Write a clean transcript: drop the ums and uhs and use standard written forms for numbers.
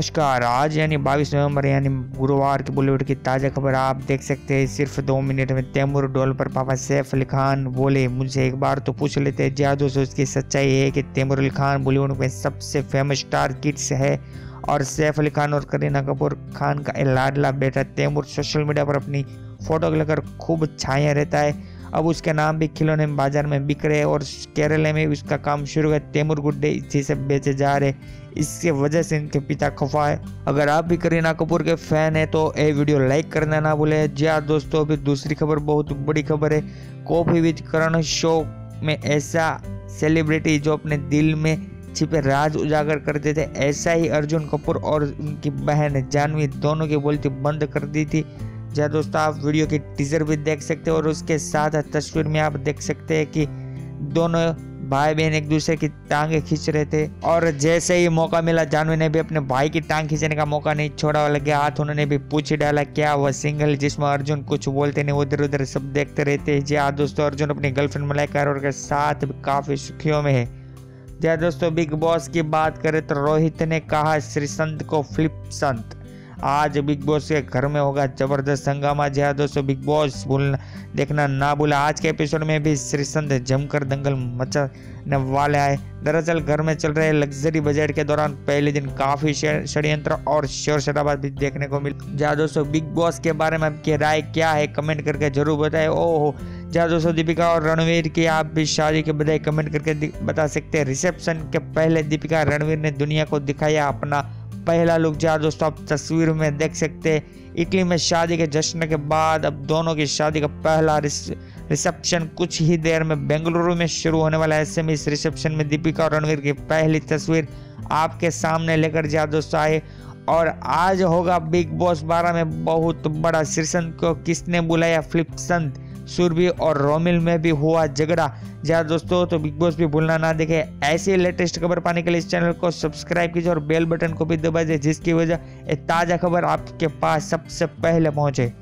नमस्कार, आज यानी 22 नवंबर यानी गुरुवार की बॉलीवुड की ताज़ा खबर आप देख सकते हैं सिर्फ 2 मिनट में। तैमूर डोल पर पापा सैफ अली खान बोले, मुझे एक बार तो पूछ लेते हैं। जहाँ दोस्तों इसकी सच्चाई है कि तैमूर अली खान बॉलीवुड में सबसे फेमस स्टार किड्स है और सैफ अली खान और करीना कपूर खान का लाडला बेटा तैमूर सोशल मीडिया पर अपनी फोटो लेकर खूब छाया रहता है। अब उसके नाम भी खिलौने बाजार में बिक रहे और केरल में उसका काम शुरू है। तैमूर गुड्डे जिसे बेचे जा रहे, इसके वजह से इनके पिता खफा है। अगर आप भी करीना कपूर के फैन हैं तो ये वीडियो लाइक करना ना भूलें। जी हाँ दोस्तों, अभी दूसरी खबर बहुत बड़ी खबर है। कॉफी विद करण शो में ऐसा सेलिब्रिटी जो अपने दिल में छिपे राज उजागर करते थे, ऐसा ही अर्जुन कपूर और उनकी बहन जानवी दोनों की बोलती बंद कर दी थी। जी दोस्तों, आप वीडियो की टीजर भी देख सकते हैं और उसके साथ तस्वीर में आप देख सकते हैं कि दोनों भाई बहन एक दूसरे की टांगे खींच रहे थे और जैसे ही मौका मिला जानवी ने भी अपने भाई की टांग खींचने का मौका नहीं छोड़ा। लगे हाथ उन्होंने भी पूछ डाला क्या वह सिंगल, जिसमें अर्जुन कुछ बोलते नहीं, उधर उधर सब देखते रहते हैं। जी हाँ दोस्तों, अर्जुन अपनी गर्लफ्रेंड मलाइका अरोड़ा के साथ काफ़ी सुर्खियों में है। जी दोस्तों, बिग बॉस की बात करें तो रोहित ने कहा श्रीसंत को फ्लिप संत। आज बिग बॉस के घर में होगा जबरदस्त हंगामा। जी हाँ दोस्तों, बिग बॉस देखना ना भूला। आज के एपिसोड में भी श्रीसंत जमकर दंगल मचाने वाले आए। दरअसल घर में चल रहे लग्जरी बजट के दौरान पहले दिन काफी षड्यंत्र और शोर शराबा भी देखने को मिला। जी हाँ दोस्तों, बिग बॉस के बारे में आपकी राय क्या है कमेंट करके जरूर बताएं। ओहो, जी दोस्तों, दीपिका और रणवीर की आप भी शादी के बधाई कमेंट करके बता सकते हैं। रिसेप्शन के पहले दीपिका रणवीर ने दुनिया को दिखाया अपना पहला लुक। जहाँ दोस्तों आप तस्वीर में देख सकते हैं, इटली में शादी के जश्न के बाद अब दोनों की शादी का पहला रिसेप्शन कुछ ही देर में बेंगलुरु में शुरू होने वाला है। ऐसे में इस रिसेप्शन में दीपिका और रणवीर की पहली तस्वीर आपके सामने लेकर जहाँ दोस्तों आए। और आज होगा बिग बॉस 12 में बहुत बड़ा श्रीसंत को किसने बुलाया फ्लिपसंत, सूर्वी और रोमिल में भी हुआ झगड़ा। जहाँ दोस्तों, तो बिग बॉस भी भूलना ना देखे। ऐसे लेटेस्ट खबर पाने के लिए इस चैनल को सब्सक्राइब कीजिए और बेल बटन को भी दबा दें, जिसकी वजह ताज़ा खबर आपके पास सबसे पहले पहुंचे।